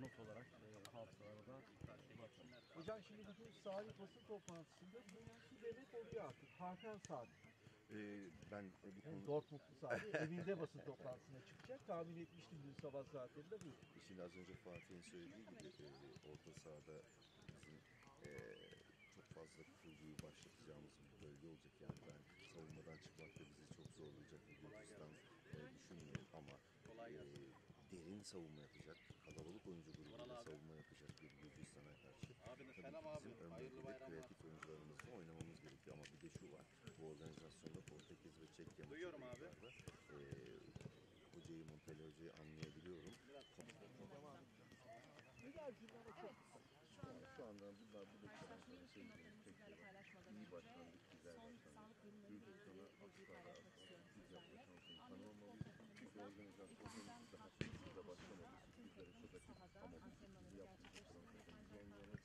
not olarak hafızalara bırakın. Hocam şimdi bu saat basın toplantısında dünyası devlet oluyor artık. Hakan Saat. Ben Dortmund'lu sahibi evinde basın toplantısına çıkacak. Tahmin etmiştim dün sabah saatlerinde bu. Şimdi az önce Fatih'in söylediği gibi orta sahada bizim çok fazla kurucuyu başlatacağımız bir bölge olacak. Yani ben savunmadan çıkmakta bizi çok zorlayacak bir Gürcistan düşünmüyorum ama derin savunma yapacak, kalabalık oyuncu grubuyla savunma yapacak bir Gürcistan'a karşı tabii bizim ön bölgede kreatif oyuncularımızla oynamamız gerekiyor. Ama bir de şu var, bu organizasyonda Portekiz ve Çekya maçlarında hocayı, Montella hocayı anlayabiliyorum. Şu anda bunlar burada çalışan şeyleri iyi başlandık, güzel başlandık. Gürcistan'a asla güzel tanımamalıyız. Bu organizasyonun daha sürprizle başlamalı. Sürprizlere sokacak ama bu yaptığımız programlarımızın üç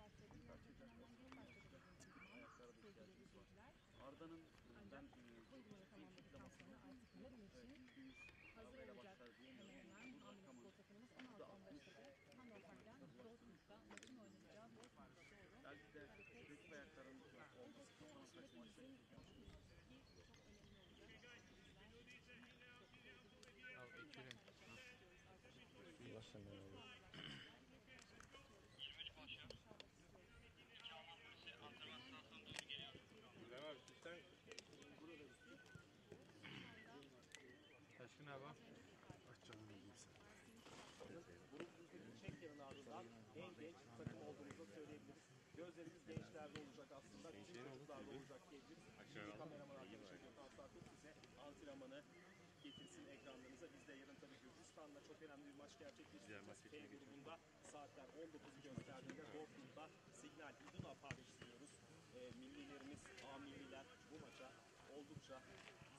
antrenmanına başladık. Ayaklara da ihtiyacımız var. Arda'nın ben hazır olacak Taşkın abi. Aç canını yiyeyim sen. Çekya'nın ardından en genç takım olduğumuzu söyleyebiliriz. Gözlerimiz gençlerde olacak aslında. Çocuklarda olacak diyebiliriz. Şimdi kameraman arkadaşım Gökhan Sarkut bize antrenmanı getirsin ekranlarınıza. Biz de yarın tabii Gürcistan'da çok önemli bir maç gerçekleştireceğiz. F grubunda saatler 19'u gösterdiğinde Dortmund'da Signal İduna Park'ı izliyoruz. Millilerimiz, amilliler bu maça oldukça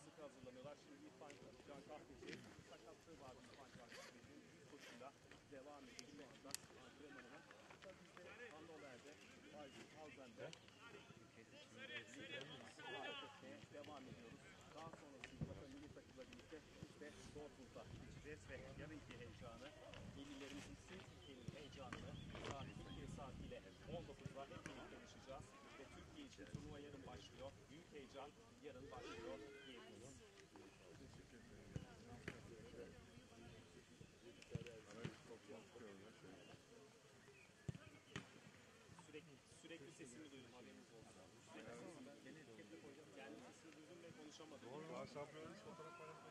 sıkı hazırlanıyorlar. Şimdi İrfan Can Kahveci sakatlığı var. İrfan Can Kahveci'nin koşuyla devam ediyor. Bu anda antrenmanına. Tabii biz de Hannover'de, Alzen'de devam ediyoruz. Daha sonrasında milli takımla birlikte işte Dortmund'a geçeceğiz ve yarınki heyecanı, millilerimizin Türkiye'nin heyecanını saat 2 saatiyle 19'da hep birlikte yaşayacağız ve Türkiye için turnuva yarın başlıyor. Büyük heyecan yarın başlıyor diyebiliriz. Sürekli sesimi duydum, haberiniz olsun. Kendi sesimi duydum ve konuşamadım. Doğru. Şampiyonumuz fotoğraf paylaşmak.